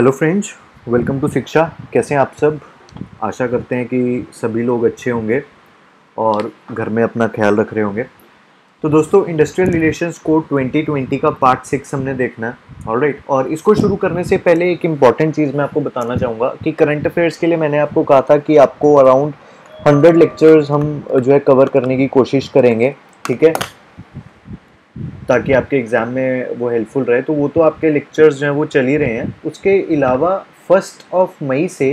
Hello friends, welcome to शिक्षा। कैसे हैं आप सब? आशा करते हैं कि सभी लोग अच्छे होंगे और घर में अपना ख्याल रख रहे होंगे। तो दोस्तों, इंडस्ट्रियल रिलेशंस कोड 2020 का पार्ट 6 हमने देखना है। ऑलराइट, और इसको शुरू करने से पहले एक इम्पॉर्टेंट चीज़ मैं आपको बताना चाहूँगा कि करंट अफेयर्स के लिए मैंने आपको कहा था कि आपको अराउंड 100 लेक्चर्स हम जो है कवर करने की कोशिश करेंगे, ठीक है, ताकि आपके एग्ज़ाम में वो हेल्पफुल रहे। तो वो तो आपके लेक्चर्स जो हैं वो चल ही रहे हैं। उसके अलावा 1 मई से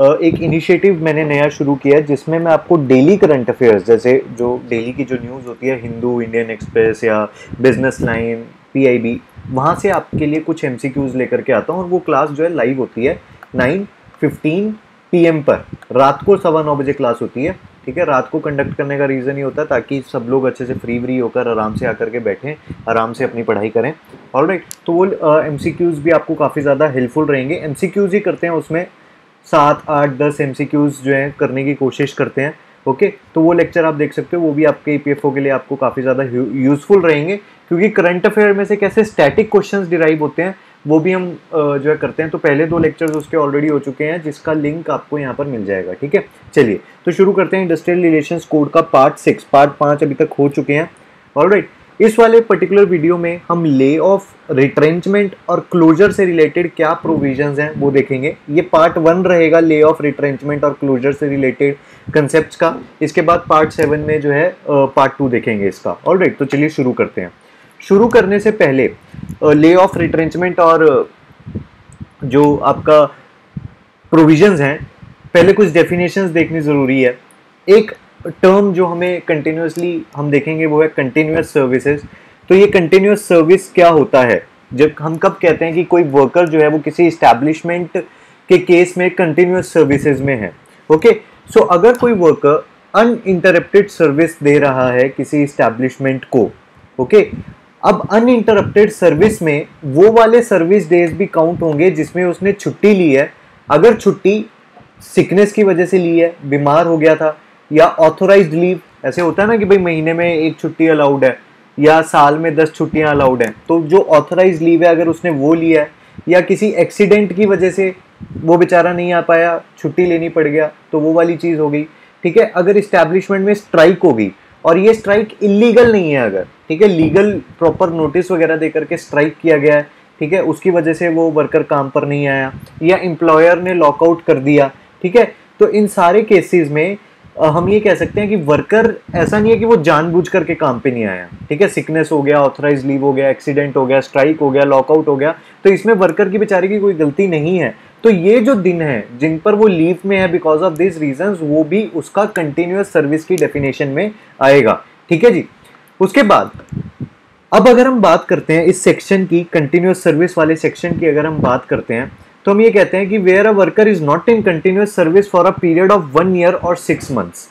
एक इनिशिएटिव मैंने नया शुरू किया है, जिसमें मैं आपको डेली करंट अफेयर्स, जैसे जो डेली की जो न्यूज़ होती है हिंदू, इंडियन एक्सप्रेस या बिजनेस लाइन, पीआईबी, वहाँ से आपके लिए कुछ एमसीक्यूज़ लेकर के आता हूँ। और वो क्लास जो है लाइव होती है 9:15 PM पर, रात को 9:15 बजे क्लास होती है, ठीक है। रात को कंडक्ट करने का रीज़न ये होता है ताकि सब लोग अच्छे से फ्री होकर आराम से आकर के बैठें, आराम से अपनी पढ़ाई करें। ऑलराइट, तो वो एमसीक्यूज़ भी आपको काफ़ी ज़्यादा हेल्पफुल रहेंगे। एमसीक्यूज़ ही करते हैं, उसमें 7, 8, 10 एमसीक्यूज़ जो हैं करने की कोशिश करते हैं। ओके, तो वो लेक्चर आप देख सकते हो, वो भी आपके ईपीएफओ के लिए आपको काफ़ी ज़्यादा यूज़फुल रहेंगे, क्योंकि करंट अफेयर में से कैसे स्टैटिक क्वेश्चंस डिराइव होते हैं वो भी हम जो है करते हैं। तो पहले 2 लेक्चर्स उसके ऑलरेडी हो चुके हैं, जिसका लिंक आपको यहाँ पर मिल जाएगा, ठीक है। चलिए तो शुरू करते हैं इंडस्ट्रियल रिलेशंस कोड का पार्ट 6, पार्ट 5 अभी तक हो चुके हैं। ऑलराइट, इस वाले पर्टिकुलर वीडियो में हम ले ऑफ, रिट्रेंचमेंट और क्लोजर से रिलेटेड क्या प्रोविजंस हैं वो देखेंगे। ये पार्ट 1 रहेगा ले ऑफ, रिट्रेंचमेंट और क्लोजर से रिलेटेड कंसेप्ट का। इसके बाद पार्ट 7 में जो है पार्ट 2 देखेंगे इसका। ऑलराइट, तो चलिए शुरू करते हैं। शुरू करने से पहले ले ऑफ, रिट्रेंचमेंट और जो आपका प्रोविजंस हैं, पहले कुछ डेफिनेशंस देखनी ज़रूरी है। एक टर्म जो हमें कंटिन्यूसली हम देखेंगे वो है कंटिन्यूस सर्विसेज। तो ये कंटिन्यूस सर्विस क्या होता है? जब हम कब कहते हैं कि कोई वर्कर जो है वो किसी इस्टेब्लिशमेंट के केस में कंटिन्यूस सर्विसेज में है। ओके, सो अगर कोई वर्कर अनइंटरप्टेड सर्विस दे रहा है किसी इस्टेब्लिशमेंट को, ओके, अब अनइंटरप्टेड सर्विस में वो वाले सर्विस डेज भी काउंट होंगे जिसमें उसने छुट्टी ली है। अगर छुट्टी सिकनेस की वजह से ली है, बीमार हो गया था, या ऑथोराइज्ड लीव, ऐसे होता है ना कि भाई महीने में 1 छुट्टी अलाउड है या साल में 10 छुट्टियां अलाउड हैं, तो जो ऑथोराइज्ड लीव है अगर उसने वो लिया है, या किसी एक्सीडेंट की वजह से वो बेचारा नहीं आ पाया, छुट्टी लेनी पड़ गया, तो वो वाली चीज़ हो गई, ठीक है। अगर इस्टेब्लिशमेंट में स्ट्राइक हो गई, और ये स्ट्राइक इलीगल नहीं है अगर, ठीक है, लीगल प्रॉपर नोटिस वगैरह दे करके स्ट्राइक किया गया है, ठीक है, उसकी वजह से वो वर्कर काम पर नहीं आया, या एम्प्लॉयर ने लॉकआउट कर दिया, ठीक है, तो इन सारे केसेस में हम ये कह सकते हैं कि वर्कर, ऐसा नहीं है कि वो जानबूझ करके काम पे नहीं आया, ठीक है, सिकनेस हो गया, ऑथराइज लीव हो गया, एक्सीडेंट हो गया, स्ट्राइक हो गया, लॉकआउट हो गया, तो इसमें वर्कर की बेचारे की कोई गलती नहीं है। तो ये जो दिन है जिन पर वो लीव में है बिकॉज ऑफ दिस रीजंस, वो भी उसका कंटिन्यूस सर्विस की डेफिनेशन में आएगा, ठीक है जी। उसके बाद अब अगर हम बात करते हैं इस सेक्शन की, कंटिन्यूस सर्विस वाले सेक्शन की अगर हम बात करते हैं, तो हम ये कहते हैं कि where a worker is not in continuous service for a period of 1 year और 6 months,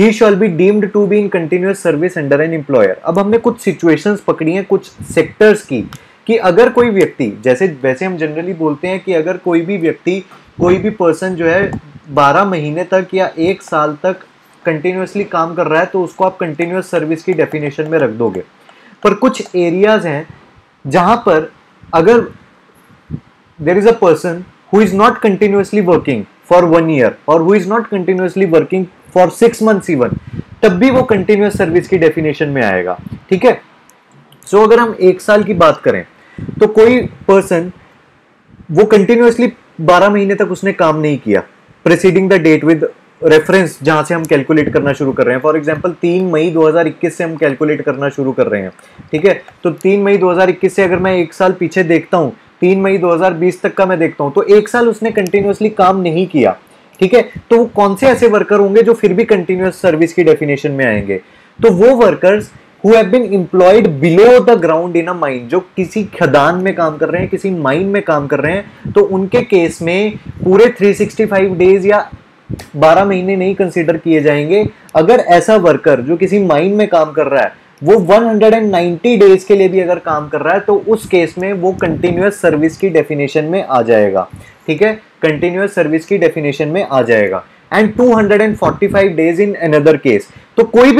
he shall be deemed to be in continuous service under an employer. अब हमने कुछ सिचुएशंस पकड़ी हैं, कुछ सेक्टर्स की, कि अगर कोई व्यक्ति, जैसे वैसे हम जनरली बोलते हैं कि अगर कोई भी व्यक्ति, कोई भी पर्सन जो है 12 महीने तक या 1 साल तक कंटिन्यूसली काम कर रहा है, तो उसको आप कंटिन्यूस सर्विस की डेफिनेशन में रख दोगे। पर कुछ एरियाज हैं जहाँ पर अगर there is a person who is not continuously working for 1 year or who is not continuously working for 6 months even, तब भी वो continuous service की definition में आएगा, ठीक है। सो अगर हम 1 साल की बात करें, तो कोई person वो continuously 12 महीने तक उसने काम नहीं किया preceding the date with reference जहाँ से हम कैलकुलेट करना शुरू कर रहे हैं। फॉर एग्जांपल 3 मई 2021 से हम कैलकुलेट करना शुरू कर रहे हैं, ठीक है। तो 3 मई 2021 से अगर मैं 1 साल पीछे देखता हूँ, 3 मई 2020 तक का मैं देखता हूँ, तो 1 साल उसने कंटिन्यूसली काम नहीं किया, ठीक है। तो वो कौन से ऐसे वर्कर होंगे जो फिर भी कंटिन्यूस सर्विस की डेफिनेशन में आएंगे? तो वो workers who have been employed below the ground in a mine, जो किसी खदान में काम कर रहे हैं, किसी माइन में काम कर रहे हैं, तो उनके केस में पूरे 365 डेज या 12 महीने नहीं कंसिडर किए जाएंगे। अगर ऐसा वर्कर जो किसी माइन में काम कर रहा है वो 190 डेज के लिए भी अगर काम कर रहा है, तो उस केस में वो कंटिन्यूस सर्विस की डेफिनेशन में आ जाएगा, ठीक है, कंटिन्यूस सर्विस की डेफिनेशन में आ जाएगा। And 245 days in another case. तो कोई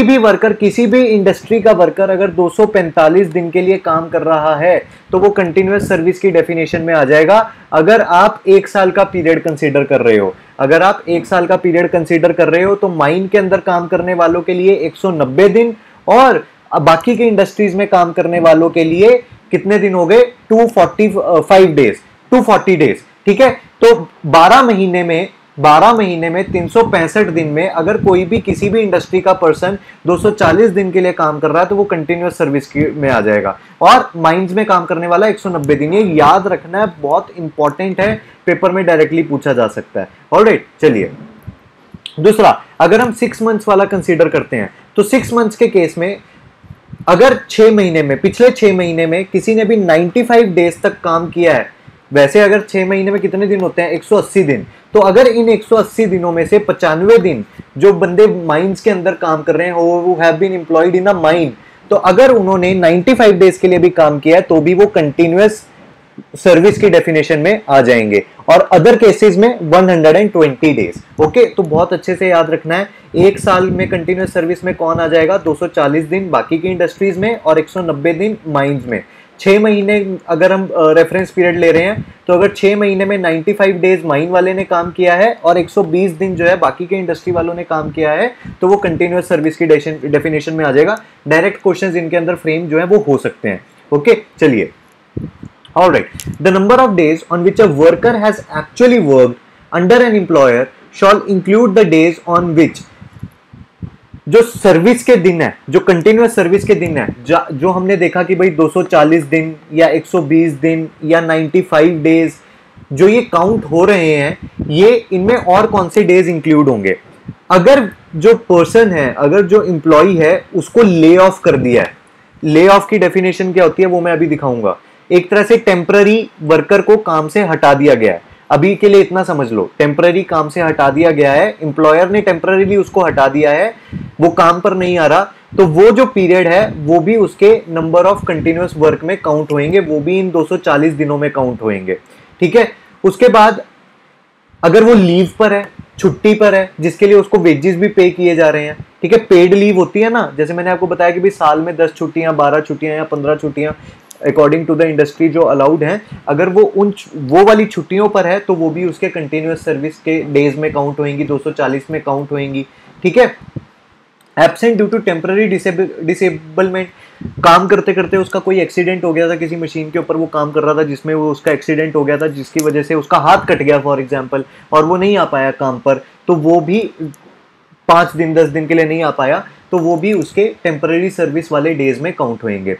भी वर्कर किसी भी इंडस्ट्री का वर्कर अगर 245 दिन के लिए काम कर रहा है तो वो कंटिन्यूअस सर्विस की डेफिनेशन में आ जाएगा। अगर आप एक साल का पीरियड कंसीडर कर रहे हो, अगर आप एक साल का पीरियड कंसीडर कर रहे हो तो माइन के अंदर काम करने वालों के लिए 190 दिन और बाकी के इंडस्ट्रीज में काम करने वालों के लिए कितने दिन हो गए 240 डेज। ठीक है, तो 12 महीने में 365 दिन में अगर कोई भी किसी भी इंडस्ट्री का पर्सन 240 दिन के लिए काम कर रहा है तो वो कंटिन्यूअस सर्विस में आ जाएगा। और माइंस में काम करने वाला 190 दिन, ये याद रखना है, बहुत इंपॉर्टेंट है, पेपर में डायरेक्टली पूछा जा सकता है। ऑलराइट, चलिए दूसरा, अगर हम 6 मंथ्स वाला कंसीडर करते हैं तो 6 मंथ्स के केस में अगर पिछले 6 महीने में किसी ने भी 95 डेज तक काम किया है, वैसे अगर 6 महीने में कितने दिन होते हैं 180 दिन, तो अगर इन 180 दिनों में से 95 दिन जो बंदे माइंस के अंदर काम कर रहे हैं वो have been employed in a mine, तो अगर उन्होंने 95 डेज के लिए भी काम किया है तो भी वो कंटिन्यूअस सर्विस की डेफिनेशन में आ जाएंगे। और अदर केसेस में 120 डेज। ओके, तो बहुत अच्छे से याद रखना है, एक साल में कंटिन्यूअस सर्विस में कौन आ जाएगा 240 दिन बाकी की इंडस्ट्रीज में और 190 दिन माइंस में। 6 महीने अगर हम रेफरेंस पीरियड ले रहे हैं तो अगर 6 महीने में 95 डेज माइन वाले ने काम किया है और 120 दिन जो है बाकी के इंडस्ट्री वालों ने काम किया है तो वो कंटिन्यूअस सर्विस की डेफिनेशन में आ जाएगा। डायरेक्ट क्वेश्चंस इनके अंदर फ्रेम जो है वो हो सकते हैं। ओके, चलिए, alright, the number of days on which a worker has actually worked under an employer shall include the days on which, जो सर्विस के दिन है, जो कंटिन्यूअस सर्विस के दिन है, जो हमने देखा कि भाई 240 दिन या 120 दिन या 95 डेज जो ये काउंट हो रहे हैं, ये इनमें और कौन से डेज इंक्लूड होंगे। अगर जो पर्सन है, अगर जो एम्प्लॉय है उसको ले ऑफ कर दिया है, ले ऑफ की डेफिनेशन क्या होती है वो मैं अभी दिखाऊंगा। एक तरह से टेम्पररी वर्कर को काम से हटा दिया गया है, अभी के लिए इतना समझ लो, टेम्पररी काम से हटा दिया गया है, एम्प्लॉयर ने टेम्पररीली उसको हटा दिया है, वो काम पर नहीं आ रहा, तो वो जो पीरियड है वो भी उसके नंबर ऑफ कंटिन्यूअस वर्क में काउंट होएंगे, वो भी इन 240 दिनों में काउंट होएंगे। ठीक है, उसके बाद अगर वो लीव पर है, छुट्टी पर है, जिसके लिए उसको वेजेस भी पे किए जा रहे हैं, ठीक है, पेड लीव होती है ना, जैसे मैंने आपको बताया कि भाई साल में 10 छुट्टियां, 12 छुट्टियां या 15 छुट्टियां अकॉर्डिंग टू द इंडस्ट्री जो अलाउड हैं, अगर वो उन वो वाली छुट्टियों पर है तो वो भी उसके कंटिन्यूअस सर्विस के डेज में काउंट होएंगी, 240 में काउंट होएंगी। ठीक है, absent due to temporary disablement, काम करते करते उसका कोई एक्सीडेंट हो गया था, किसी मशीन के ऊपर वो काम कर रहा था जिसमें वो उसका एक्सीडेंट हो गया था, जिसकी वजह से उसका हाथ कट गया फॉर एग्जाम्पल और वो नहीं आ पाया काम पर, तो वो भी 5 दिन 10 दिन के लिए नहीं आ पाया, तो वो भी उसके टेम्पररी सर्विस वाले डेज में काउंट होएंगे,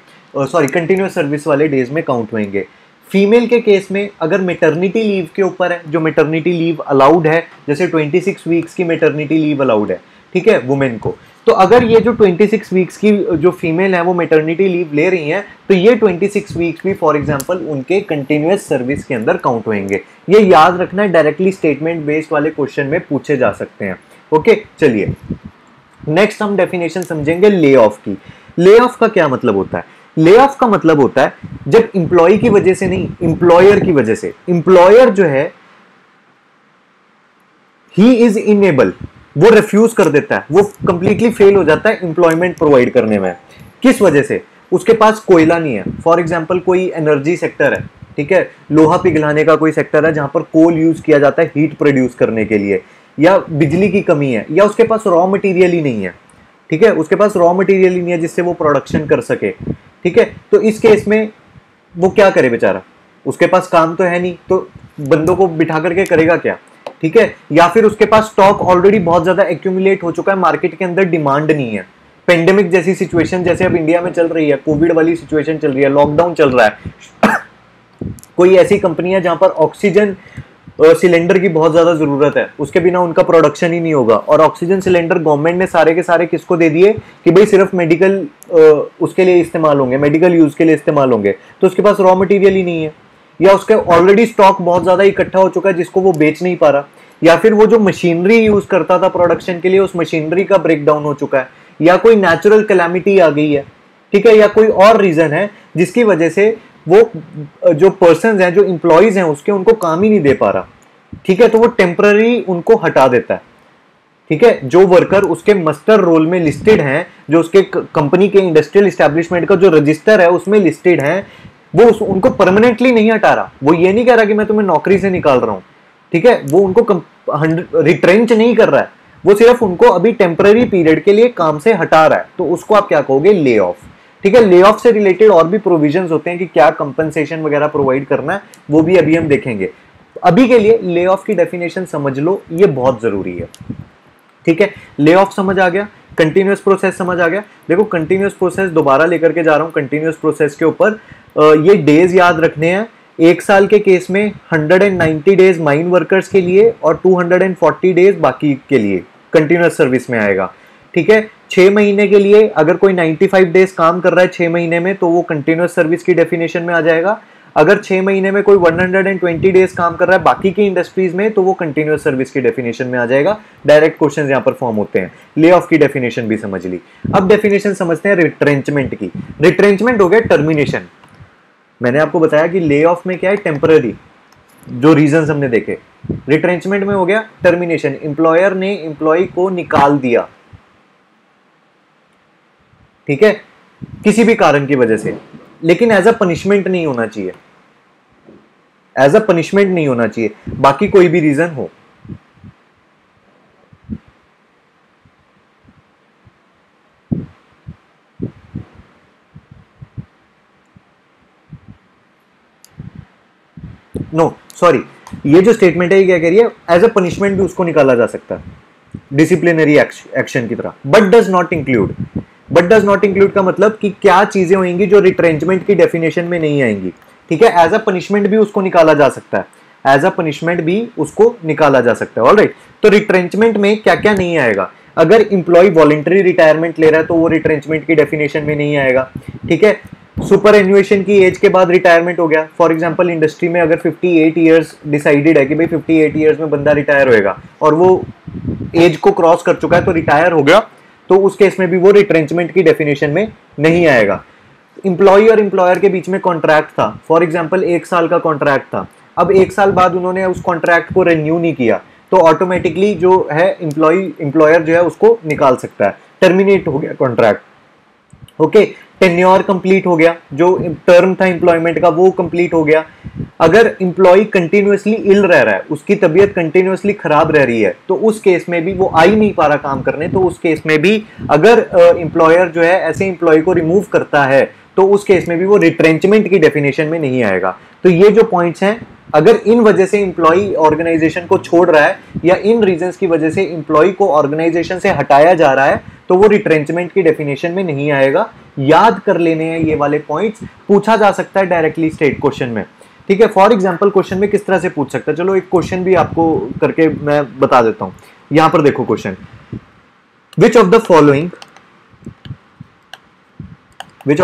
सॉरी कंटिन्यूअस सर्विस वाले डेज में काउंट होएंगे। फीमेल के केस में अगर मेटर्निटी लीव के ऊपर है, जो मेटर्निटी लीव अलाउड है, जैसे 26 वीक्स की मेटर्निटी लीव अलाउड है, ठीक है, वुमेन को, तो अगर ये जो 26 वीक्स की जो फीमेल है वो मेटर्निटी लीव ले रही हैं तो ये 26 वीक्स भी फॉर एग्जांपल उनके कंटिन्यूअस सर्विस के अंदर काउंट होंगे। ये याद रखना है, डायरेक्टली स्टेटमेंट बेस्ड वाले क्वेश्चन में पूछे जा सकते हैं। ओके, चलिए, नेक्स्ट हम डेफिनेशन समझेंगे ले ऑफ की। ले ऑफ का क्या मतलब होता है? ले ऑफ का मतलब होता है जब एम्प्लॉय की वजह से नहीं, एम्प्लॉयर की वजह से, एम्प्लॉयर जो है ही इज इनेबल, वो रिफ्यूज कर देता है, वो कंप्लीटली फेल हो जाता है एम्प्लॉयमेंट प्रोवाइड करने में। किस वजह से? उसके पास कोयला नहीं है, फॉर एग्जाम्पल कोई एनर्जी सेक्टर है, ठीक है, लोहा पिघलाने का कोई सेक्टर है जहां पर कोल यूज किया जाता है हीट प्रोड्यूस करने के लिए, या बिजली की कमी है, या उसके पास रॉ मटेरियल ही नहीं है, ठीक है, उसके पास रॉ मटेरियल ही नहीं है जिससे वो प्रोडक्शन कर सके, ठीक है, तो इस केस में वो क्या करे बेचारा, उसके पास काम तो है नहीं तो बंदों को बिठा करके करेगा क्या, ठीक है, या फिर उसके पास स्टॉक ऑलरेडी बहुत ज्यादा एक्यूमुलेट हो चुका है, मार्केट के अंदर डिमांड नहीं है, पेंडेमिक जैसी सिचुएशन जैसे अब इंडिया में चल रही है, कोविड वाली सिचुएशन चल रही है, लॉकडाउन चल रहा है, कोई ऐसी कंपनी है जहां पर ऑक्सीजन सिलेंडर की बहुत ज्यादा जरूरत है, उसके बिना उनका प्रोडक्शन ही नहीं होगा, और ऑक्सीजन सिलेंडर गवर्नमेंट ने सारे के सारे किसको दे दिए कि भाई सिर्फ मेडिकल उसके लिए इस्तेमाल होंगे, मेडिकल यूज के लिए इस्तेमाल होंगे, तो उसके पास रॉ मटेरियल ही नहीं है, या उसके ऑलरेडी स्टॉक बहुत ज्यादा इकट्ठा हो चुका है जिसको वो बेच नहीं पा रहा, या फिर वो जो मशीनरी यूज करता था प्रोडक्शन के लिए उस मशीनरी का ब्रेकडाउन हो चुका है, या कोई नेचुरल कैलामिटी आ गई है, ठीक है, या कोई और रीजन है जिसकी वजह से वो जो पर्सन्स हैं, जो एम्प्लॉयज हैं उसके उनको काम ही नहीं दे पा रहा, ठीक है, तो वो टेम्पररी उनको हटा देता है। ठीक है, जो वर्कर उसके मस्टर रोल में लिस्टेड हैं, जो उसके कंपनी के इंडस्ट्रियल एस्टेब्लिशमेंट का जो रजिस्टर है उसमें लिस्टेड हैं, वो उनको परमानेंटली नहीं हटा रहा। वो ये नहीं कह रहा कि मैं तुम्हें नौकरी से निकाल रहा हूँ, ठीक है, वो उनको रिट्रेंच नहीं कर रहा है, वो सिर्फ उनको अभी टेम्पररी पीरियड के लिए काम से हटा रहा है। तो उसको आप क्या कहोगे, ले ऑफ। ठीक है, ले ऑफ से रिलेटेड और भी प्रोविजंस होते हैं कि क्या कंपनसेशन वगैरह प्रोवाइड करना है, वो भी अभी हम देखेंगे। अभी के लिए ले ऑफ की डेफिनेशन समझ लो, ये बहुत ज़रूरी है। ठीक है, ले ऑफ समझ आ गया, कंटिन्यूस प्रोसेस समझ आ गया। देखो कंटिन्यूस प्रोसेस दोबारा लेकर के जा रहा हूँ, कंटिन्यूस प्रोसेस के ऊपर ये डेज याद रखने हैं। एक साल के केस में 190 डेज माइन वर्कर्स के लिए और 240 डेज बाकी के लिए कंटिन्यूस सर्विस में आएगा। ठीक है, 6 महीने के लिए अगर कोई 95 डेज काम कर रहा है 6 महीने में, तो वो कंटिन्यूस सर्विस की डेफिनेशन में आ जाएगा। अगर 6 महीने में कोई 120 डेज काम कर रहा है बाकी की इंडस्ट्रीज में, तो वो कंटिन्यूस सर्विस की डेफिनेशन में आ जाएगा। डायरेक्ट क्वेश्चंस यहाँ पर फॉर्म होते हैं। ले ऑफ की डेफिनेशन भी समझ ली। अब डेफिनेशन समझते हैं रिट्रेंचमेंट की। रिट्रेंचमेंट हो गया टर्मिनेशन। मैंने आपको बताया कि ले ऑफ में क्या है, टेम्पररी, जो रीजन हमने देखे। रिट्रेंचमेंट में हो गया टर्मिनेशन, एम्प्लॉयर ने एम्प्लॉय को निकाल दिया, ठीक है, किसी भी कारण की वजह से, लेकिन एज अ पनिशमेंट नहीं होना चाहिए, एज अ पनिशमेंट नहीं होना चाहिए, बाकी कोई भी रीजन हो। नो सॉरी, ये जो स्टेटमेंट है ये क्या कह रही है, एज अ पनिशमेंट भी उसको निकाला जा सकता है डिसिप्लिनरी एक्शन की तरह। बट डज नॉट इंक्लूड का मतलब कि क्या चीजें होंगी जो रिट्रेंचमेंट की डेफिनेशन में नहीं आएंगी। ठीक है, एज अ पनिशमेंट भी उसको निकाला जा सकता है, एज अ पनिशमेंट भी उसको निकाला जा सकता है। ऑलराइट, तो रिट्रेंचमेंट में क्या क्या नहीं आएगा। अगर इंप्लॉय वॉलंटरी रिटायरमेंट ले रहा है तो वो रिट्रेंचमेंट की डेफिनेशन में नहीं आएगा। ठीक है, सुपर एन्युएशन की एज के बाद रिटायरमेंट हो गया, फॉर एग्जाम्पल इंडस्ट्री में अगर 58 ईयर्स डिसाइडेड है कि भाई 58 ईयर्स में बंदा रिटायर होएगा और वो एज को क्रॉस कर चुका है तो रिटायर हो गया, तो उस केस में भी वो रिट्रेंचमेंट की डेफिनेशन में नहीं आएगा। एम्प्लॉई और एम्प्लॉयर के बीच में कॉन्ट्रैक्ट था, फॉर एग्जाम्पल 1 साल का कॉन्ट्रैक्ट था, अब 1 साल बाद उन्होंने उस कॉन्ट्रैक्ट को रिन्यू नहीं किया, तो ऑटोमेटिकली जो है एम्प्लॉयर जो है उसको निकाल सकता है, टर्मिनेट हो गया कॉन्ट्रैक्ट। ओके, टेन्योर कंप्लीट हो गया, जो टर्म था एम्प्लॉयमेंट का वो कंप्लीट हो गया। अगर एम्प्लॉय कंटिन्यूसली इल रह रहा है, उसकी तबीयत कंटिन्यूसली खराब रह रही है, तो उस केस में भी वो आ ही नहीं पा रहा काम करने, तो उस केस में भी अगर एम्प्लॉयर जो है ऐसे एम्प्लॉय को रिमूव करता है तो उस केस में भी वो रिट्रेंचमेंट की डेफिनेशन में नहीं आएगा। तो ये जो पॉइंट्स हैं, अगर इन वजह से एम्प्लॉय ऑर्गेनाइजेशन को छोड़ रहा है या इन रीजंस की वजह से एम्प्लॉय को ऑर्गेनाइजेशन से हटाया जा रहा है, तो वो रिट्रेंचमेंट की डेफिनेशन में नहीं आएगा। याद कर लेने हैं ये वाले पॉइंट्स, पूछा जा सकता है डायरेक्टली स्टेट क्वेश्चन में। ठीक है, फॉर एग्जाम्पल क्वेश्चन में किस तरह से पूछ सकता है, चलो एक क्वेश्चन भी आपको करके मैं बता देता हूँ। यहाँ पर देखो question, which of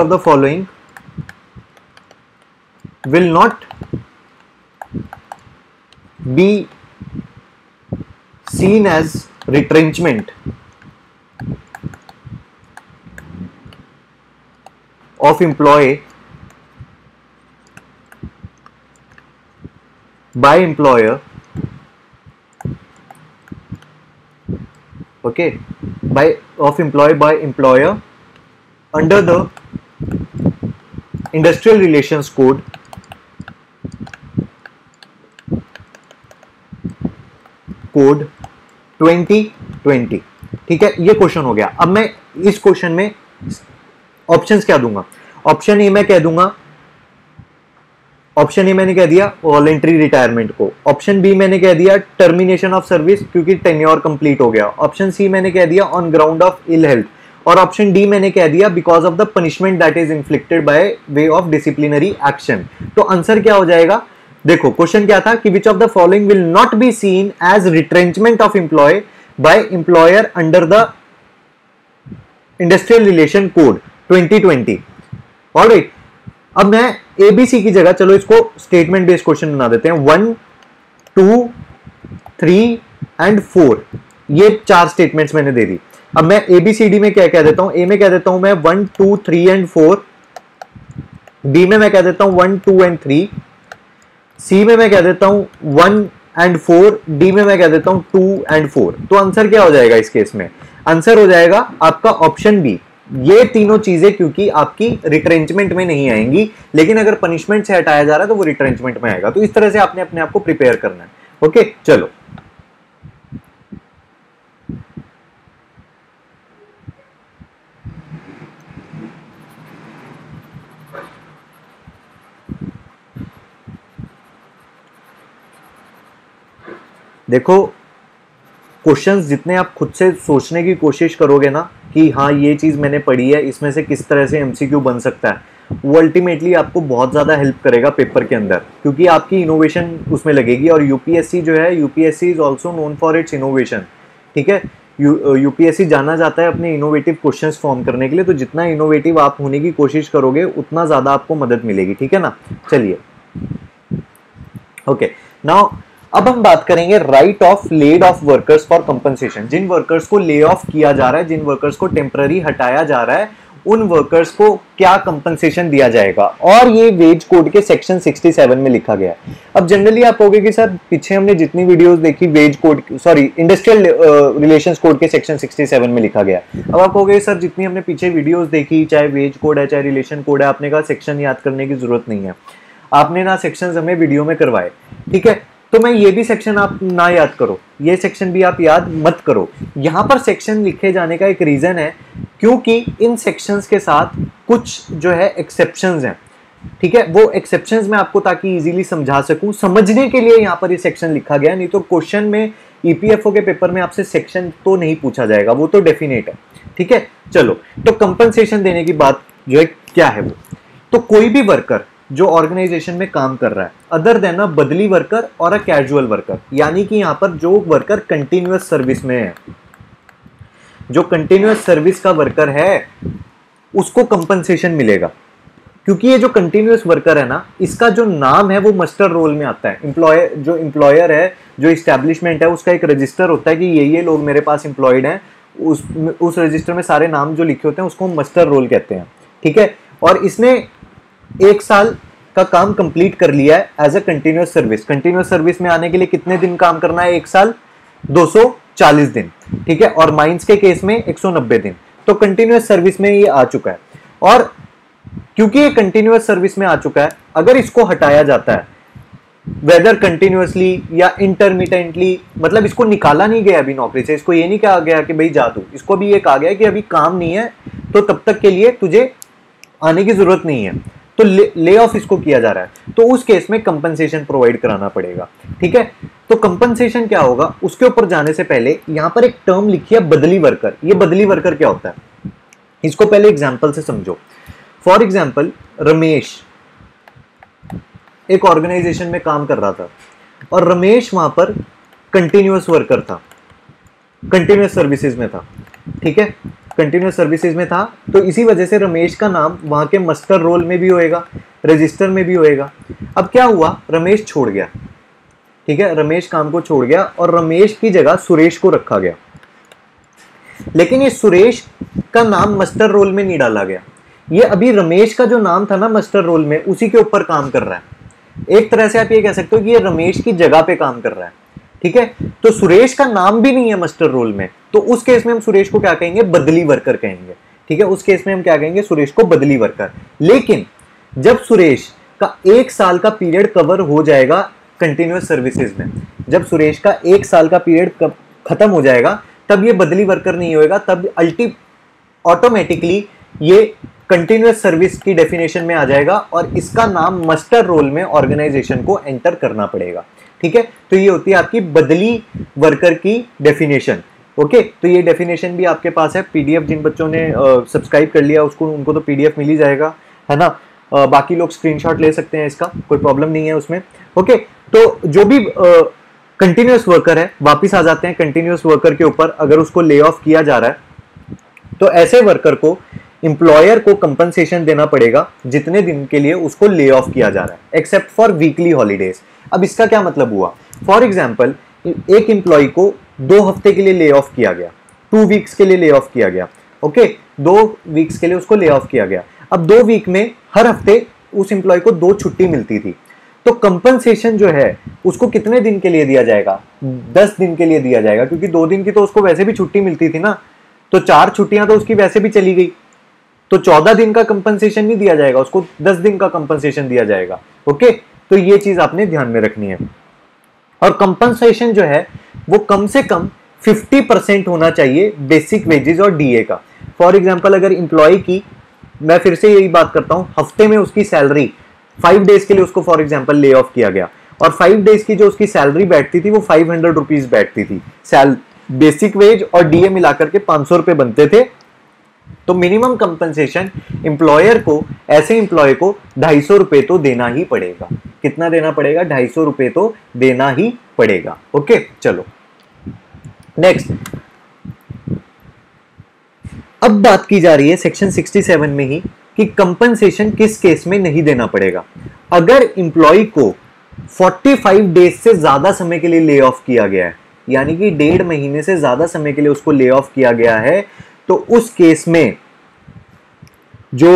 the following will not be seen as retrenchment of employee by employer, okay, by employer under the Industrial Relations Code code 2020। ठीक है, ये क्वेश्चन हो गया। अब मैं इस क्वेश्चन में ऑप्शंस क्या दूंगा, ऑप्शन ए मैं कह दूंगा, ऑप्शन ए मैंने कह दिया वॉलंटरी रिटायरमेंट को, ऑप्शन बी मैंने कह दिया टर्मिनेशन ऑफ सर्विस क्योंकि टेन्योर कंप्लीट हो गया, ऑप्शन सी मैंने कह दिया on ground of ill health, और ऑप्शन डी मैंने कह दिया because of the punishment that is inflicted by way of disciplinary action. तो आंसर क्या हो जाएगा, देखो क्वेश्चन क्या था कि which of the following will not be seen as retrenchment of employ bye employer under the industrial relation code 2020। Alright, अब मैं एबीसी की जगह, चलो इसको स्टेटमेंट बेस्ड क्वेश्चन बना देते हैं, 1, 2, 3 एंड 4, ये 4 स्टेटमेंट्स मैंने दे दी। अब मैं एबीसीडी में क्या कह देता हूं, ए में कह देता हूं मैं 1, 2, 3 एंड 4, बी में मैं कह देता हूं 1, 2 एंड 3, सी में मैं कह देता हूं 1 एंड 4, डी में मैं कह देता हूं 2 एंड 4। तो आंसर क्या हो जाएगा इस केस में? आंसर हो जाएगा आपका ऑप्शन बी। ये तीनों चीजें क्योंकि आपकी रिट्रेंचमेंट में नहीं आएंगी, लेकिन अगर पनिशमेंट से हटाया जा रहा है तो वो रिट्रेंचमेंट में आएगा। तो इस तरह से आपने अपने आप को प्रिपेयर करना है। ओके चलो, देखो क्वेश्चंस जितने आप खुद से सोचने की कोशिश करोगे ना कि हाँ ये चीज़ मैंने पढ़ी है, इसमें से किस तरह से एमसीक्यू बन सकता है, वो अल्टीमेटली आपको बहुत ज़्यादा हेल्प करेगा पेपर के अंदर, क्योंकि आपकी इनोवेशन उसमें लगेगी। और यूपीएससी जो है, UPSC is also known for its innovation, ठीक है। यूपीएससी जाना जाता है अपने इनोवेटिव क्वेश्चंस फॉर्म करने के लिए, तो जितना इनोवेटिव आप होने की कोशिश करोगे उतना ज़्यादा आपको मदद मिलेगी, ठीक है ना। चलिए ओके, नाउ अब हम बात करेंगे right of laid off workers for compensation. जिन वर्कर्स को ले ऑफ किया जा रहा है, जिन वर्कर्स को टेम्पररी हटाया जा रहा है, उन वर्कर्स को क्या कंपनसेशन दिया जाएगा। और ये वेज कोड के सेक्शन 67 में लिखा गया है। अब जनरली आप कहोगे कि सर पीछे हमने जितनी वीडियोस देखी wage code, sorry industrial relations code के सेक्शन 67 में लिखा गया है। अब आप कहोगे सर जितनी हमने पीछे वीडियोस देखी, चाहे वेज कोड है चाहे रिलेशन कोड है, आपने कहा सेक्शन याद करने की जरूरत नहीं है, आपने ना सेक्शन हमें वीडियो में करवाए, ठीक है। तो मैं ये भी सेक्शन आप ना याद करो, ये सेक्शन भी आप याद मत करो। यहाँ पर सेक्शन लिखे जाने का एक रीज़न है क्योंकि इन सेक्शंस के साथ कुछ जो है एक्सेप्शंस हैं, ठीक है। वो एक्सेप्शंस मैं आपको ताकि इजीली समझा सकूं, समझने के लिए यहाँ पर ये सेक्शन लिखा गया, नहीं तो क्वेश्चन में ईपीएफओ के पेपर में आपसे सेक्शन तो नहीं पूछा जाएगा, वो तो डेफिनेट है, ठीक है। चलो, तो कंपनसेशन देने की बात जो है क्या है, वो तो कोई भी वर्कर जो ऑर्गेनाइजेशन में काम कर रहा है अदर देन अ बदली वर्कर और अ कैजुअल वर्कर, यानी कि यहाँ पर जो वर्कर कंटिन्यूअस सर्विस में है, जो कंटिन्यूअस सर्विस का वर्कर है उसको कंपनसेशन मिलेगा। क्योंकि ये जो कंटिन्यूअस वर्कर है ना, इसका जो नाम है वो मस्टर रोल में आता है। एम्प्लॉयर, जो एम्प्लॉयर है, जो इस्टेब्लिशमेंट है, उसका एक रजिस्टर होता है कि ये लोग मेरे पास एम्प्लॉयड हैं। उस रजिस्टर में सारे नाम जो लिखे होते हैं उसको मस्टर रोल कहते हैं, ठीक है। और इसने 1 साल का काम कंप्लीट कर लिया है as a continuous service. Continuous service में आने के लिए कितने दिन काम करना है? 1 साल 240 दिन, ठीक है। और माइंस के केस में 190 दिन। तो कंटिन्यूअस सर्विस में ये आ चुका है, और क्योंकि ये कंटिन्यूअस सर्विस में आ चुका है, अगर इसको हटाया जाता है वेदर कंटिन्यूअसली या इंटरमिटेंटली, मतलब इसको निकाला नहीं गया अभी नौकरी से, इसको ये नहीं कहा गया कि भाई जा दो, इसको भी ये कहा गया कि अभी काम नहीं है तो तब तक के लिए तुझे आने की जरूरत नहीं है, तो ले ऑफ इसको किया जा रहा है, तो उस केस में कंपनसेशन प्रोवाइड कराना पड़ेगा, ठीक है। तो कंपनसेशन क्या होगा उसके ऊपर जाने से पहले यहां पर एक टर्म लिखी है बदली वर्कर। ये बदली वर्कर क्या होता है, इसको पहले एग्जांपल से समझो। फॉर एग्जांपल रमेश एक ऑर्गेनाइजेशन में काम कर रहा था, और रमेश वहां पर कंटिन्यूअस वर्कर था, कंटिन्यूअस सर्विसेज में था, ठीक है, कंटिन्यूअस सर्विसेज में था। तो इसी वजह से रमेश का नाम वहाँ के मस्टर रोल में भी होएगा, रजिस्टर में भी होएगा। अब क्या हुआ, रमेश छोड़ गया, ठीक है, रमेश काम को छोड़ गया, और रमेश की जगह सुरेश को रखा गया। लेकिन ये सुरेश का नाम मस्टर रोल में नहीं डाला गया, ये अभी रमेश का जो नाम था ना मस्टर रोल में, उसी के ऊपर काम कर रहा है। एक तरह से आप ये कह सकते हो कि ये रमेश की जगह पे काम कर रहा है, ठीक है। तो सुरेश का नाम भी नहीं है मस्टर रोल में, तो उस केस में हम सुरेश को क्या कहेंगे, बदली वर्कर कहेंगे, ठीक है। उस केस में हम क्या कहेंगे, सुरेश को बदली वर्कर। लेकिन जब सुरेश का 1 साल का पीरियड कवर हो जाएगा कंटिन्यूअस सर्विसेज में, जब सुरेश का 1 साल का पीरियड खत्म हो जाएगा, तब ये बदली वर्कर नहीं होएगा, तब ऑटोमेटिकली ये कंटिन्यूअस सर्विस की डेफिनेशन में आ जाएगा, और इसका नाम मस्टर रोल में ऑर्गेनाइजेशन को एंटर करना पड़ेगा, ठीक है। तो ये होती है आपकी बदली वर्कर की डेफिनेशन। ओके, तो ये डेफिनेशन भी आपके पास है पीडीएफ, जिन बच्चों ने सब्सक्राइब कर लिया उसको, उनको तो पीडीएफ मिल ही जाएगा, है ना। बाकी लोग स्क्रीनशॉट ले सकते हैं इसका, कोई प्रॉब्लम नहीं है उसमें। ओके, तो जो भी कंटिन्यूअस वर्कर है, वापस आ जाते हैं कंटिन्यूअस वर्कर के ऊपर, अगर उसको ले ऑफ किया जा रहा है तो ऐसे वर्कर को एम्प्लॉयर को कंपनसेशन देना पड़ेगा जितने दिन के लिए उसको ले ऑफ किया जा रहा है, एक्सेप्ट फॉर वीकली हॉलीडेज। अब इसका क्या मतलब हुआ, फॉर एग्जाम्पल एक एम्प्लॉय को 2 हफ्ते के लिए ले ऑफ किया गया, 2 वीक्स के लिए ले ऑफ किया गया, ओके, 2 वीक्स के लिए उसको ले ऑफ किया गया। अब 2 वीक में हर हफ्ते उस एम्प्लॉय को 2 छुट्टी मिलती थी, तो कंपनसेशन जो है उसको कितने दिन के लिए दिया जाएगा? 10 दिन के लिए दिया जाएगा, क्योंकि 2 दिन की तो उसको वैसे भी छुट्टी मिलती थी ना, तो 4 छुट्टियां तो उसकी वैसे भी चली गई, तो 14 दिन का कंपनसेशन नहीं दिया जाएगा उसको, 10 दिन का कंपनसेशन दिया जाएगा। ओके, तो ये चीज आपने ध्यान में रखनी है। और कंपनसेशन जो है वो कम से कम 50% होना चाहिए बेसिक वेजेस और डीए का। फॉर एग्जाम्पल, अगर इम्प्लॉय की, मैं फिर से यही बात करता हूँ, हफ्ते में उसकी सैलरी 5 डेज के लिए उसको फॉर एग्जाम्पल ले ऑफ किया गया, और 5 डेज की जो उसकी सैलरी बैठती थी वो 500 रुपीज बैठती थी, बेसिक वेज और डीए मिलाकर के 500 रुपये बनते थे। तो मिनिमम कंपनसेशन एम्प्लॉयर को, ऐसे एम्प्लॉय को 250 रुपये तो देना ही पड़ेगा। कितना देना पड़ेगा? 250 रुपये तो देना ही पड़ेगा। ओके, चलो नेक्स्ट। अब बात की जा रही है सेक्शन 67 में ही कि कंपनसेशन किस केस में नहीं देना पड़ेगा। अगर एम्प्लॉय को 45 डेज से ज्यादा समय के लिए ले ऑफ किया गया है, यानी कि 1.5 महीने से ज्यादा समय के लिए उसको ले ऑफ किया गया है, तो उस केस में जो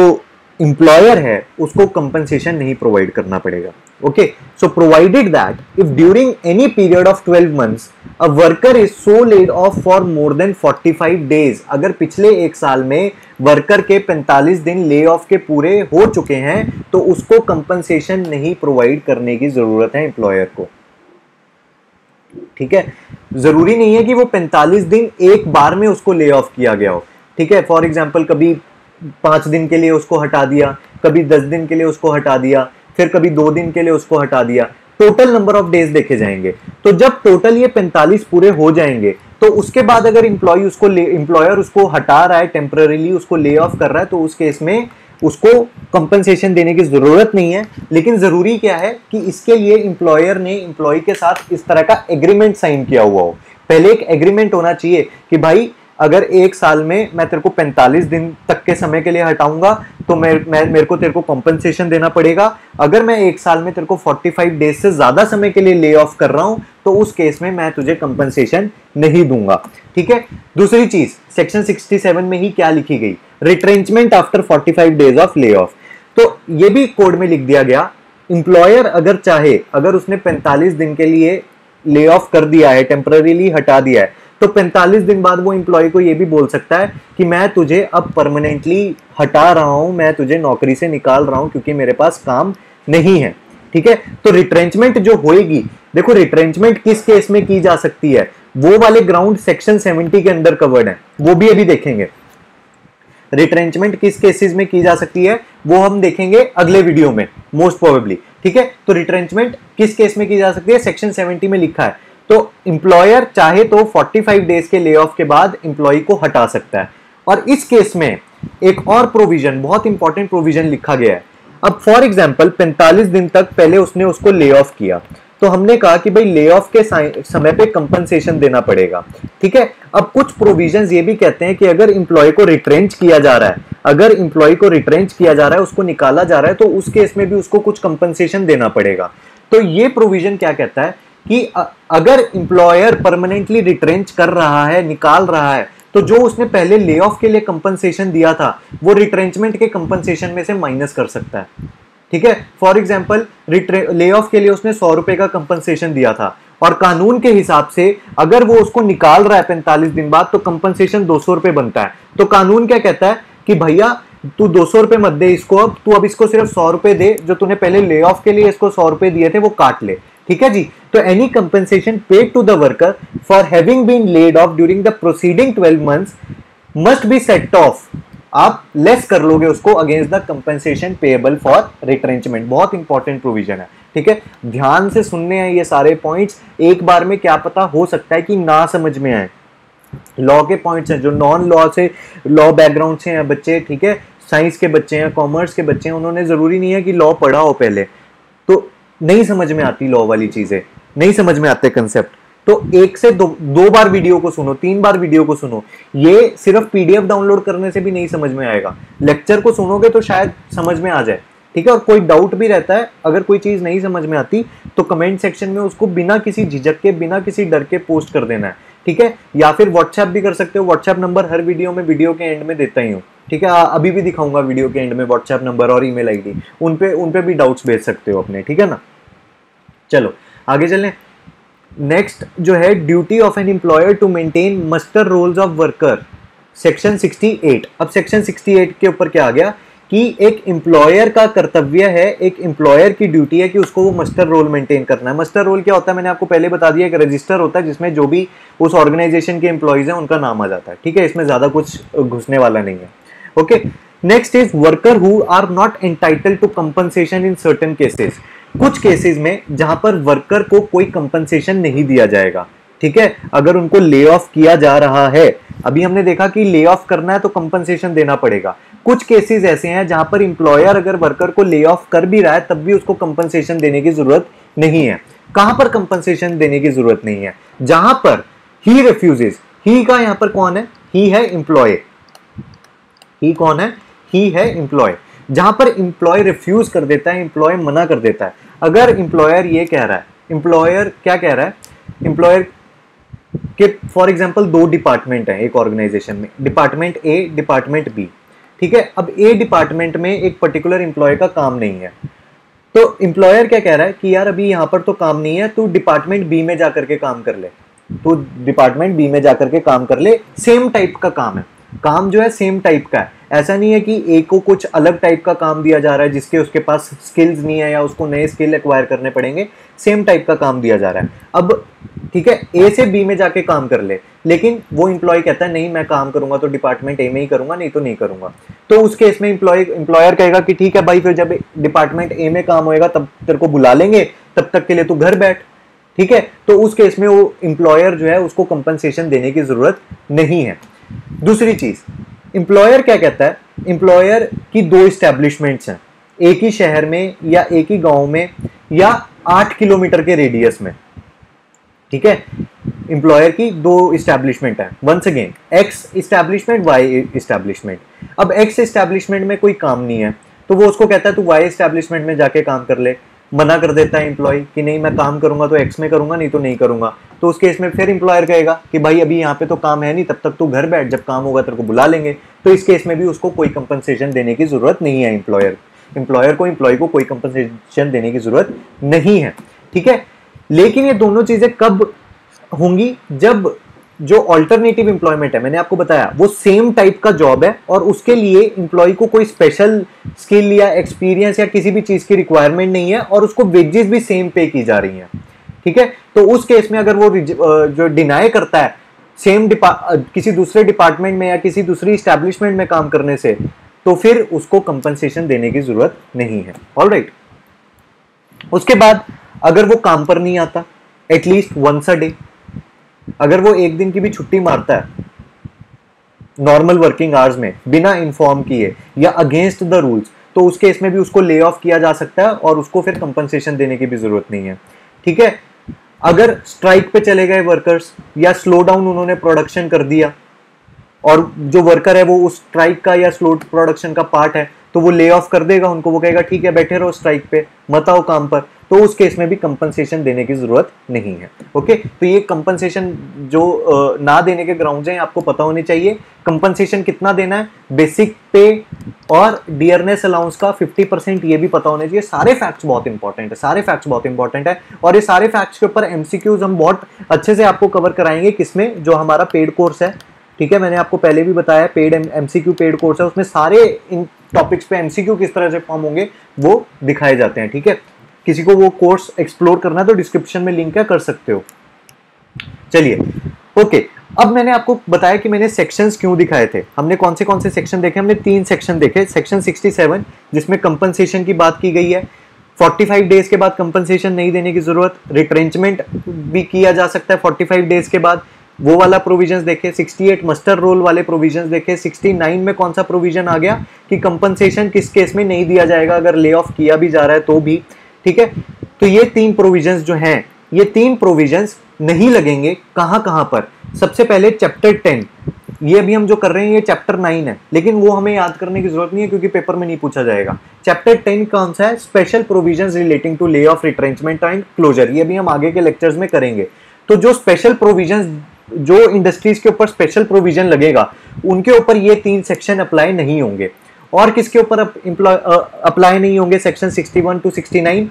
एम्प्लॉयर है उसको कंपनसेशन नहीं प्रोवाइड करना पड़ेगा। Okay, so provided that if during any period of 12 months a worker is so laid off for more than 45 days, अगर पिछले 1 साल में वर्कर के 45 दिन ले ऑफ के पूरे हो चुके हैं तो उसको कंपनसेशन नहीं प्रोवाइड करने की जरूरत है एम्प्लॉयर को। ठीक है, जरूरी नहीं है कि वो 45 दिन एक बार में उसको ले ऑफ किया गया हो। ठीक है, फॉर एग्जाम्पल कभी 5 दिन के लिए उसको हटा दिया, कभी 10 दिन के लिए उसको हटा दिया, फिर कभी 2 दिन के लिए उसको हटा दिया, टोटल नंबर ऑफ डेज देखे जाएंगे। तो जब टोटल ये 45 पूरे हो जाएंगे तो उसके बाद अगर एम्प्लॉयर उसको हटा रहा है, टेम्परेरीली उसको ले ऑफ कर रहा है, तो उस केस में उसको कंपनसेशन देने की जरूरत नहीं है। लेकिन जरूरी क्या है कि इसके लिए एम्प्लॉयर ने एम्प्लॉय के साथ इस तरह का एग्रीमेंट साइन किया हुआ हो। पहले एक एग्रीमेंट होना चाहिए कि भाई अगर 1 साल में मैं तेरे को 45 दिन तक के समय के लिए हटाऊंगा तो मेरे को तेरे को कॉम्पनसेशन देना पड़ेगा। अगर मैं 1 साल में तेरे को 45 डेज से ज़्यादा समय के लिए ले ऑफ कर रहा हूं तो उस केस में मैं तुझे कंपनसेशन नहीं दूंगा। ठीक है, दूसरी चीज़ सेक्शन 67 में ही क्या लिखी गई? Retrenchment after 45 days of lay off. तो ये भी कोड में लिख दिया गया, एम्प्लॉयर अगर चाहे, अगर उसने 45 दिन के लिए ले ऑफ कर दिया है, टेम्परेरीली हटा दिया है, तो 45 दिन बाद वो एम्प्लॉय को ये भी बोल सकता है कि मैं तुझे अब परमानेंटली हटा रहा हूं, मैं तुझे नौकरी से निकाल रहा हूं क्योंकि मेरे पास काम नहीं है। ठीक है, तो रिट्रेंचमेंट जो होएगी, देखो रिट्रेंचमेंट किस केस में की जा सकती है, वो वाले ग्राउंड सेक्शन 70 के अंदर कवर्ड है, वो भी अभी देखेंगे। रिट्रेंचमेंट किस केसेस में की जा सकती है वो हम देखेंगे अगले वीडियो में मोस्ट प्रोबेबली। ठीक है, तो रिट्रेंचमेंट किस केस में की जा सकती है, सेक्शन 70 में लिखा है। तो एम्प्लॉयर चाहे तो 45 डेज के ले ऑफ के बाद एम्प्लॉय को हटा सकता है। और इस केस में एक और प्रोविजन, बहुत इंपॉर्टेंट प्रोविजन लिखा गया है। अब फॉर एग्जांपल 45 दिन तक पहले उसने उसको ले ऑफ किया, तो हमने कहा कि भाई ले ऑफ के समय पे कंपनसेशन देना पड़ेगा। ठीक है, अब कुछ प्रोविजंस ये भी कहते हैं कि अगर एम्प्लॉय को रिट्रेंच किया जा रहा है, अगर एम्प्लॉय को रिट्रेंच किया जा रहा है, उसको निकाला जा रहा है, तो उस केस में भी उसको कुछ कंपनसेशन देना पड़ेगा। तो ये प्रोविजन क्या कहता है कि अगर एम्प्लॉयर परमानेंटली रिट्रेंच कर रहा है, निकाल रहा है, तो जो उसने पहले ले ऑफ के लिए कंपनसेशन दिया था वो रिट्रेंचमेंट के कंपनसेशन में से माइनस कर सकता है। ठीक है, फॉर एग्जाम्पल ले ऑफ के लिए उसने 100 रुपये का कंपनसेशन दिया था, और कानून के हिसाब से अगर वो उसको निकाल रहा है 45 दिन बाद तो कंपनसेशन 200 रुपये बनता है। तो कानून क्या कहता है कि भैया तू 200 रुपये मत दे इसको, अब तू अब इसको सिर्फ 100 रुपये दे, जो तूने पहले ले ऑफ के लिए इसको 100 रुपये दिए थे वो काट ले। ठीक है जी, तो any compensation paid to the worker for having been laid off during the proceeding 12 months must be set off, आप लेस कर लोगे उसको against the compensation payable for retrenchment. बहुत इंपॉर्टेंट प्रोविजन है। ठीक है, ध्यान से सुनने हैं ये सारे पॉइंट्स, एक बार में क्या पता हो सकता है कि ना समझ में आए। लॉ के पॉइंट्स हैं, जो नॉन लॉ से, लॉ बैकग्राउंड से हैं बच्चे, ठीक है, साइंस के बच्चे हैं, कॉमर्स के बच्चे हैं, उन्होंने जरूरी नहीं है कि लॉ पढ़ा हो पहले, तो नहीं समझ में आती लॉ वाली चीजें, नहीं समझ में आते कंसेप्ट। तो 1 से 2 बार वीडियो को सुनो, 3 बार वीडियो को सुनो, ये सिर्फ पीडीएफ डाउनलोड करने से भी नहीं समझ में आएगा, लेक्चर को सुनोगे तो शायद समझ में आ जाए। ठीक है, और कोई डाउट भी रहता है, अगर कोई चीज नहीं समझ में आती तो कमेंट सेक्शन में उसको बिना किसी झिझक के, बिना किसी डर के पोस्ट कर देना है। ठीक है, या फिर व्हाट्सएप भी कर सकते हो, व्हाट्सएप नंबर हर वीडियो के एंड में देता ही हूँ। ठीक है, अभी भी दिखाऊंगा वीडियो के एंड में व्हाट्सएप नंबर और ईमेल आईडी, उन पे भी डाउट्स भेज सकते हो अपने। ठीक है ना। चलो आगे चलें। नेक्स्ट जो है duty of an employer to maintain muster rolls of worker, section 68। अब सेक्शन 68 के ऊपर क्या आ गया कि एक एम्प्लॉयर का कर्तव्य है, एक एम्प्लॉयर की ड्यूटी है कि उसको वो मस्टर रोल मेंटेन करना है। मस्टर रोल क्या होता है, मैंने आपको पहले बता दिया, एक रजिस्टर होता है जिसमें जो भी उस ऑर्गेनाइजेशन के एम्प्लॉयज हैं उनका नाम आ जाता है। ठीक है, इसमें ज़्यादा कुछ घुसने वाला नहीं है। Okay, next is worker who are not entitled to compensation in certain cases. कुछ केसेस में जहां पर वर्कर को कोई कंपनसेशन नहीं दिया जाएगा। ठीक है, अगर उनको ले ऑफ किया जा रहा है, अभी हमने देखा कि ले ऑफ करना है तो कंपनसेशन देना पड़ेगा। कुछ केसेस ऐसे हैं जहां पर एम्प्लॉयर अगर वर्कर को ले ऑफ कर भी रहा है तब भी उसको कंपनसेशन देने की जरूरत नहीं है। कहां पर कंपनसेशन देने की जरूरत नहीं है, जहां पर ही रिफ्यूजेस। ही का यहां पर कौन है, ही है एम्प्लॉय। ही कौन है, ही है एम्प्लॉय। जहां पर एम्प्लॉय रिफ्यूज कर देता है, एम्प्लॉय मना कर देता है। अगर एम्प्लॉयर ये कह रहा है, एम्प्लॉयर क्या कह रहा है, एम्प्लॉयर के फॉर एग्जाम्पल दो डिपार्टमेंट हैं एक ऑर्गेनाइजेशन में, डिपार्टमेंट ए, डिपार्टमेंट बी। ठीक है, अब ए डिपार्टमेंट में एक पर्टिकुलर एम्प्लॉय का काम नहीं है, तो एम्प्लॉयर क्या कह रहा है कि यार अभी यहाँ पर तो काम नहीं है, तू डिपार्टमेंट बी में जाकर के काम कर ले, तू डिपार्टमेंट बी में जाकर के काम कर ले। सेम टाइप का काम है, काम जो है सेम टाइप का है। ऐसा नहीं है कि ए को कुछ अलग टाइप का काम दिया जा रहा है जिसके उसके पास स्किल्स नहीं है या उसको नए स्किल एक्वायर करने पड़ेंगे, सेम टाइप का काम दिया जा रहा है। अब ठीक है, ए से बी में जाके काम कर ले, लेकिन वो एम्प्लॉय कहता है नहीं मैं काम करूंगा तो डिपार्टमेंट ए में ही करूंगा, नहीं तो नहीं करूंगा। तो उस केस में एम्प्लॉयर कहेगा कि ठीक है भाई, फिर जब डिपार्टमेंट ए में काम होएगा तब तेरे को बुला लेंगे, तब तक के लिए तू घर बैठ। ठीक है, तो उस केस में वो एम्प्लॉयर जो है उसको कंपनसेशन देने की जरूरत नहीं है। दूसरी चीज, एम्प्लॉयर क्या कहता है, एम्प्लॉयर की दो इस्टेब्लिशमेंट्स हैं एक ही शहर में या एक ही गांव में या 8 किलोमीटर के रेडियस में। ठीक है, एम्प्लॉयर की दो इस्टेब्लिशमेंट है, once again X establishment, Y establishment. अब एक्स इस्टेब्लिशमेंट में कोई काम नहीं है तो वो उसको कहता है तू वाई इस्टेब्लिशमेंट में जाके काम कर ले। मना कर देता है एम्प्लॉय कि नहीं मैं काम करूंगा तो एक्स में करूंगा, नहीं तो नहीं करूंगा। तो उस केस में फिर एम्प्लॉयर कहेगा कि भाई अभी यहाँ पे तो काम है नहीं, तब तक तू घर बैठ, जब काम होगा तेरे को बुला लेंगे। तो इस केस में भी उसको कोई कंपनसेशन देने की जरूरत नहीं है, एम्प्लॉय को कोई कंपनसेशन देने की जरूरत नहीं है। ठीक है, लेकिन ये दोनों चीजें कब होंगी, जब जो ऑल्टरनेटिव एम्प्लॉयमेंट है, मैंने आपको बताया वो सेम टाइप का जॉब है और उसके लिए एम्प्लॉय को कोई स्पेशल स्किल या एक्सपीरियंस या किसी भी चीज़ की रिक्वायरमेंट नहीं है और उसको वेजेस भी सेम पे की जा रही हैं। ठीक है, तो उस केस में अगर वो जो डिनाई करता है सेम किसी दूसरे डिपार्टमेंट में या किसी दूसरी इस्टेब्लिशमेंट में काम करने से, तो फिर उसको कंपनसेशन देने की जरूरत नहीं है। ऑलराइट, उसके बाद अगर वो काम पर नहीं आता एटलीस्ट वंस अ डे, अगर वो एक दिन की भी छुट्टी मारता है नॉर्मल वर्किंग आवर्स में बिना इन्फॉर्म किए या अगेंस्ट द रूल्स, तो उस केस में भी उसको ले ऑफ किया जा सकता है और उसको फिर कंपनसेशन देने की भी जरूरत नहीं है। ठीक है, अगर स्ट्राइक पे चले गए वर्कर्स या स्लो डाउन उन्होंने प्रोडक्शन कर दिया और जो वर्कर है वो उस स्ट्राइक का या स्लो प्रोडक्शन का पार्ट है, तो वो ले ऑफ कर देगा उनको, वो कहेगा ठीक है बैठे रहो स्ट्राइक पे, मत आओ काम पर, तो उस केस में भी कंपनसेशन देने की जरूरत नहीं है। ओके, तो ये कंपनसेशन जो ना देने के ग्राउंड्स हैं आपको पता होने चाहिए। कंपनसेशन कितना देना है, बेसिक पे और डियरनेस अलाउंस का 50%, ये भी पता होने चाहिए। सारे फैक्ट्स बहुत इंपॉर्टेंट है, सारे फैक्ट्स बहुत इंपॉर्टेंट है और ये सारे फैक्ट्स के ऊपर MCQs हम बहुत अच्छे से आपको कवर कराएंगे, किसमें, जो हमारा पेड कोर्स है। ठीक है, मैंने आपको पहले भी बताया पेड MCQ पेड कोर्स है, उसमें सारे इन टॉपिक्स पे MCQ किस तरह से फॉर्म होंगे वो दिखाए जाते हैं। ठीक है, किसी को वो कोर्स एक्सप्लोर करना है तो डिस्क्रिप्शन में लिंक है, कर सकते हो। चलिए ओके, अब मैंने आपको बताया कि मैंने सेक्शंस क्यों दिखाए थे, हमने कौन से सेक्शन देखे, हमने 3 सेक्शन देखे। सेक्शन 67 जिसमें कंपनसेशन की बात की गई है, 45 डेज के बाद कंपनसेशन नहीं देने की जरूरत, रिट्रेंचमेंट भी किया जा सकता है 45 डेज के बाद, वो वाला प्रोविजंस देखे। 68 मस्टर रोल वाले प्रोविजंस देखे। 69 में कौन सा प्रोविजन आ गया कि कंपनसेशन किस केस में नहीं दिया जाएगा अगर ले ऑफ किया भी जा रहा है तो भी। ठीक है, तो ये 3 प्रोविजंस जो हैं, ये 3 प्रोविजंस नहीं लगेंगे कहाँ पर। सबसे पहले चैप्टर 10, ये अभी हम जो कर रहे हैं ये चैप्टर 9 है, लेकिन वो हमें याद करने की जरूरत नहीं है क्योंकि पेपर में नहीं पूछा जाएगा। चैप्टर 10 कौन सा है, special provisions relating to lay off, retrenchment and closure, ये भी हम आगे के लेक्चर्स में करेंगे। तो जो स्पेशल प्रोविजन, जो इंडस्ट्रीज के ऊपर स्पेशल प्रोविजन लगेगा उनके ऊपर ये 3 सेक्शन अप्लाई नहीं होंगे। और किसके ऊपर अप्लाई नहीं होंगे, सेक्शन 61 टू 69,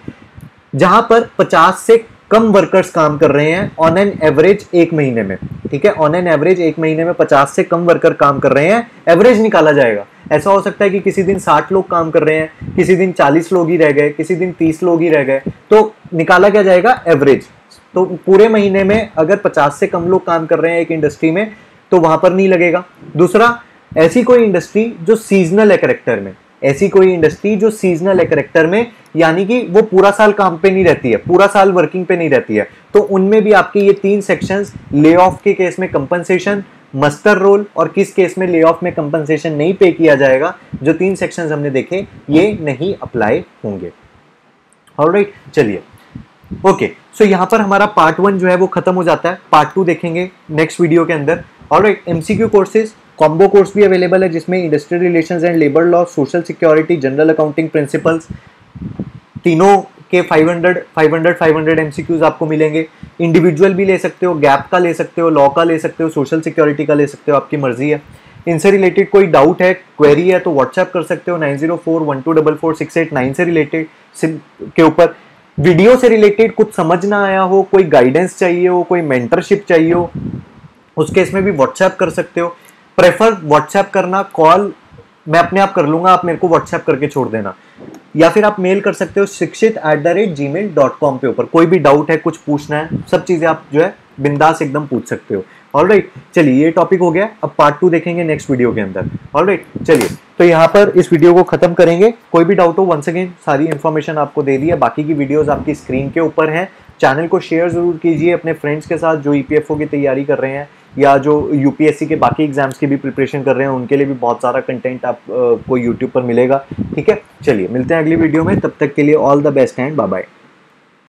जहां पर 50 से कम वर्कर्स काम कर रहे हैं ऑन एन एवरेज एक महीने में, ठीक है, ऑन एन एवरेज एक महीने में 50 से कम वर्कर काम कर रहे हैं, एवरेज निकाला जाएगा। ऐसा हो सकता है कि किसी दिन 60 लोग काम कर रहे हैं, किसी दिन 40 लोग ही रह गए, किसी दिन 30 लोग ही रह गए, तो निकाला क्या जाएगा एवरेज। तो पूरे महीने में अगर 50 से कम लोग काम कर रहे हैं एक इंडस्ट्री में तो वहां पर नहीं लगेगा। दूसरा, ऐसी कोई इंडस्ट्री जो सीजनल है करेक्टर में, ऐसी कोई इंडस्ट्री जो सीजनल है करेक्टर में, यानी कि वो पूरा साल काम पे नहीं रहती है, पूरा साल वर्किंग पे नहीं रहती है, तो उनमें भी आपके ये तीन सेक्शंस, ले ऑफ के केस में कंपनसेशन, मस्टर रोल और किस केस में ले ऑफ में कंपनसेशन नहीं पे किया जाएगा, जो तीन सेक्शंस हमने देखे ये नहीं अप्लाई होंगे। ऑलराइट, चलिए ओके, सो यहाँ पर हमारा पार्ट वन जो है वो खत्म हो जाता है, पार्ट टू देखेंगे नेक्स्ट वीडियो के अंदर। Alright, MCQ courses combo course भी अवेलेबल है जिसमें industrial relations and labour law, social security, general accounting principles, तीनों के 500 एमसीक्यूज आपको मिलेंगे। इंडिविजुअल भी ले सकते हो, गैप का ले सकते हो, लॉ का ले सकते हो, सोशल सिक्योरिटी का ले सकते हो, आपकी मर्जी है। इनसे रिलेटेड कोई डाउट है, क्वेरी है तो व्हाट्सएप कर सकते हो 9041244689 से रिलेटेड के ऊपर। वीडियो से रिलेटेड कुछ समझ ना आया हो, कोई गाइडेंस चाहिए हो, कोई मेंटरशिप चाहिए हो, उस केस में भी व्हाट्सएप कर सकते हो। प्रेफर व्हाट्सएप करना, कॉल मैं अपने आप कर लूँगा, आप मेरे को व्हाट्सएप करके छोड़ देना, या फिर आप मेल कर सकते हो shikshit@gmail.com पे ऊपर। कोई भी डाउट है, कुछ पूछना है, सब चीज़ें आप जो है बिंदास एकदम पूछ सकते हो। ऑलराइट, चलिए ये टॉपिक हो गया, अब पार्ट टू देखेंगे नेक्स्ट वीडियो के अंदर। ऑलराइट, चलिए तो यहाँ पर इस वीडियो को खत्म करेंगे। कोई भी डाउट हो, वंस अगेन सारी इन्फॉर्मेशन आपको दे दी है, बाकी की वीडियोज़ आपकी स्क्रीन के ऊपर हैं। चैनल को शेयर ज़रूर कीजिए अपने फ्रेंड्स के साथ जो EPFO की तैयारी कर रहे हैं या जो UPSC के बाकी एग्जाम्स की भी प्रिपरेशन कर रहे हैं, उनके लिए भी बहुत सारा कंटेंट आपको YouTube पर मिलेगा। ठीक है, चलिए मिलते हैं अगली वीडियो में, तब तक के लिए all the best and bye bye.